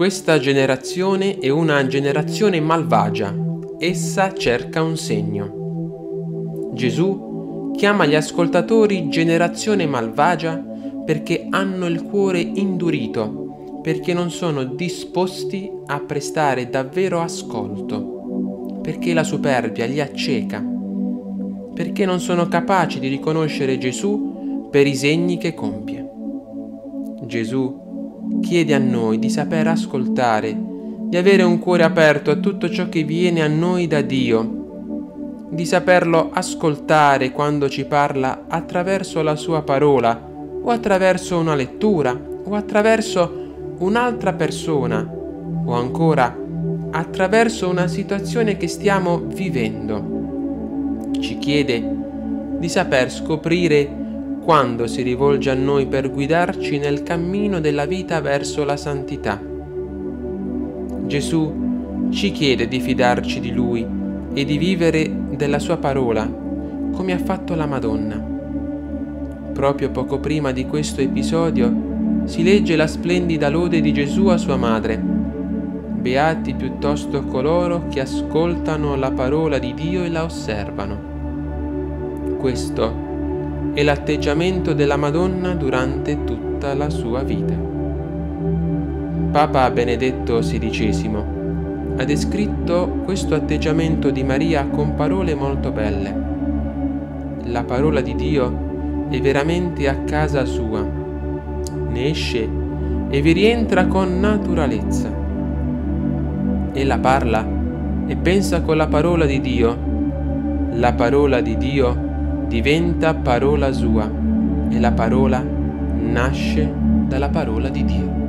Questa generazione è una generazione malvagia, essa cerca un segno. Gesù chiama gli ascoltatori generazione malvagia perché hanno il cuore indurito, perché non sono disposti a prestare davvero ascolto, perché la superbia li acceca, perché non sono capaci di riconoscere Gesù per i segni che compie. Gesù chiede a noi di saper ascoltare, di avere un cuore aperto a tutto ciò che viene a noi da Dio, di saperlo ascoltare quando ci parla attraverso la sua parola, o attraverso una lettura, o attraverso un'altra persona, o ancora attraverso una situazione che stiamo vivendo. Ci chiede di saper scoprire quando si rivolge a noi per guidarci nel cammino della vita verso la santità. Gesù ci chiede di fidarci di Lui e di vivere della Sua parola, come ha fatto la Madonna. Proprio poco prima di questo episodio si legge la splendida lode di Gesù a sua madre. Beati piuttosto coloro che ascoltano la parola di Dio e la osservano. Questo è l'atteggiamento della Madonna durante tutta la sua vita. Papa Benedetto XVI ha descritto questo atteggiamento di Maria con parole molto belle. La parola di Dio è veramente a casa sua, ne esce e vi rientra con naturalezza. Ella parla e pensa con la parola di Dio, la parola di Dio diventa parola sua e la parola nasce dalla parola di Dio.